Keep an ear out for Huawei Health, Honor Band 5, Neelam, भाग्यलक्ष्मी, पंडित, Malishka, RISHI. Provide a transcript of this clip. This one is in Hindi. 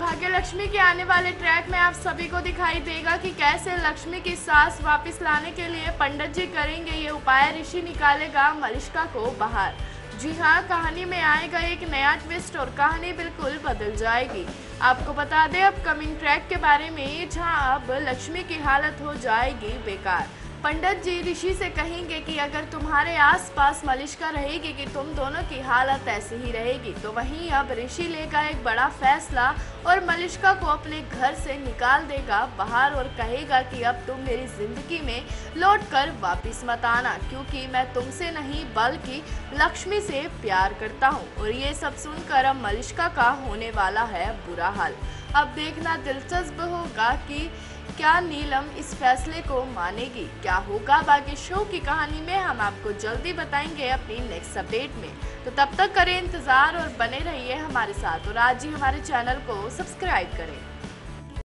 भाग्यलक्ष्मी के आने वाले ट्रैक में आप सभी को दिखाई देगा कि कैसे लक्ष्मी की सास वापस लाने के लिए पंडित जी करेंगे ये उपाय, ऋषि निकालेगा मलिष्का को बाहर। जी हाँ, कहानी में आएगा एक नया ट्विस्ट और कहानी बिल्कुल बदल जाएगी। आपको बता दें अपकमिंग ट्रैक के बारे में, जहाँ अब लक्ष्मी की हालत हो जाएगी बेकार। पंडित जी ऋषि से कहेंगे कि अगर तुम्हारे आसपास मलिष्का रहेगी कि तुम दोनों की हालत ऐसी ही रहेगी। तो वहीं अब ऋषि लेगा एक बड़ा फैसला और मलिष्का को अपने घर से निकाल देगा बाहर और कहेगा कि अब तुम मेरी जिंदगी में लौटकर वापस मत आना, क्योंकि मैं तुमसे नहीं बल्कि लक्ष्मी से प्यार करता हूँ। और ये सब सुनकर अब मलिष्का का होने वाला है बुरा हाल। अब देखना दिलचस्प होगा कि क्या नीलम इस फैसले को मानेगी, क्या होगा। बाकी शो की कहानी में हम आपको जल्दी बताएंगे अपनी नेक्स्ट अपडेट में। तो तब तक करें इंतज़ार और बने रहिए हमारे साथ और आज ही हमारे चैनल को सब्सक्राइब करें।